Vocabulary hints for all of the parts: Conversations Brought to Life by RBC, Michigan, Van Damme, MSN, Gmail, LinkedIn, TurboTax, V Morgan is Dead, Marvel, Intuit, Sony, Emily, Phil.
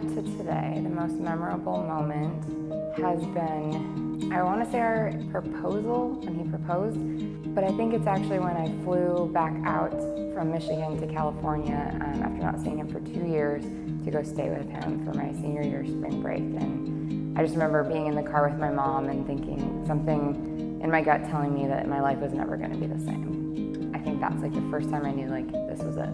up to today, the most memorable moment has been, I want to say our proposal, when he proposed, but I think it's actually when I flew back out from Michigan to California after not seeing him for 2 years to go stay with him for my senior year spring break. And I just remember being in the car with my mom and thinking something in my gut telling me that my life was never going to be the same. I think that's like the first time I knew like this was it.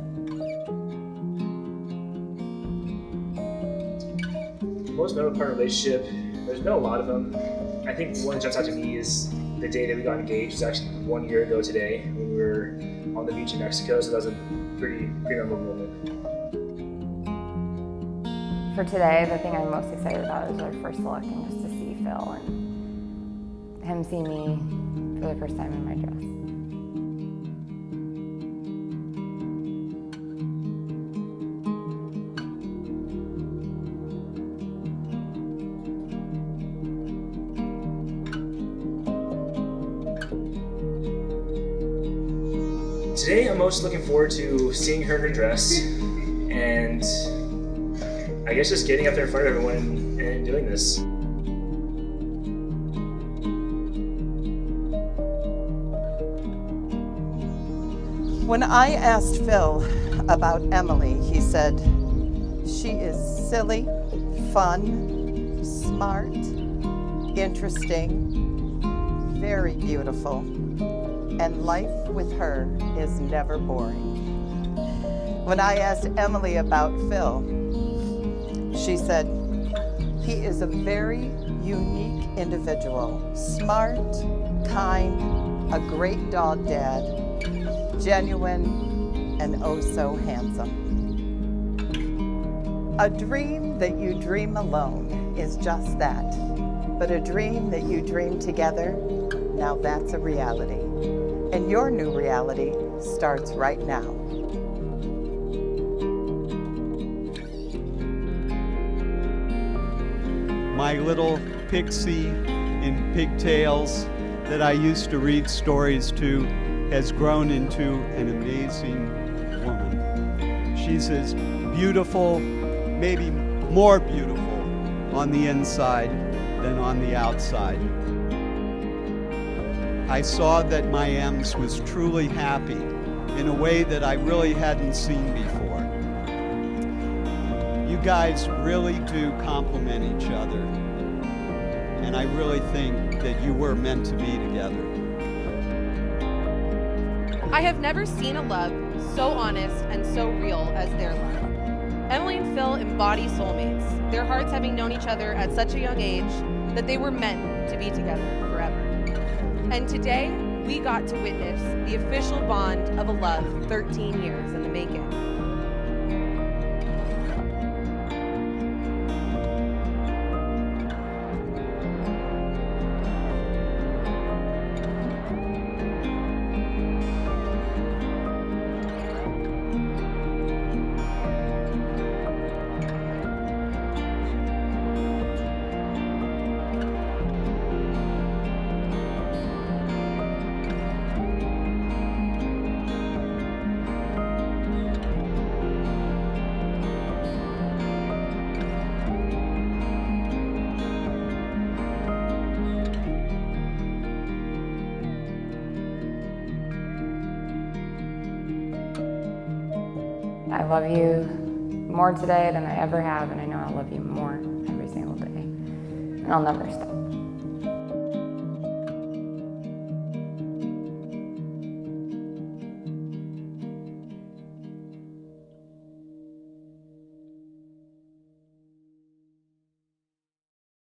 Most memorable part of the relationship, there's been a lot of them. I think one that jumps out to me is the day that we got engaged. It was actually 1 year ago today when we were on the beach in Mexico, so that was a pretty memorable moment. For today, the thing I'm most excited about is our first look and just to see Phil and him see me for the first time in my dress. Today, I'm most looking forward to seeing her in her dress and I guess just getting up there in front of everyone and doing this. When I asked Phil about Emily, he said, she is silly, fun, smart, interesting, very beautiful. And life with her is never boring. When I asked Emily about Phil, she said, he is a very unique individual, smart, kind, a great dog dad, genuine, and oh so handsome. A dream that you dream alone is just that, but a dream that you dream together, now that's a reality. And your new reality starts right now. My little pixie in pigtails that I used to read stories to has grown into an amazing woman. She's as beautiful, maybe more beautiful, on the inside than on the outside. I saw that my Ems was truly happy in a way that I really hadn't seen before. You guys really do complement each other, and I really think that you were meant to be together. I have never seen a love so honest and so real as their love. Emily and Phil embody soulmates, their hearts having known each other at such a young age that they were meant to be together forever. And today, we got to witness the official bond of a love 13 years in the making. I love you more today than I ever have, and I know I'll love you more every single day, and I'll never stop.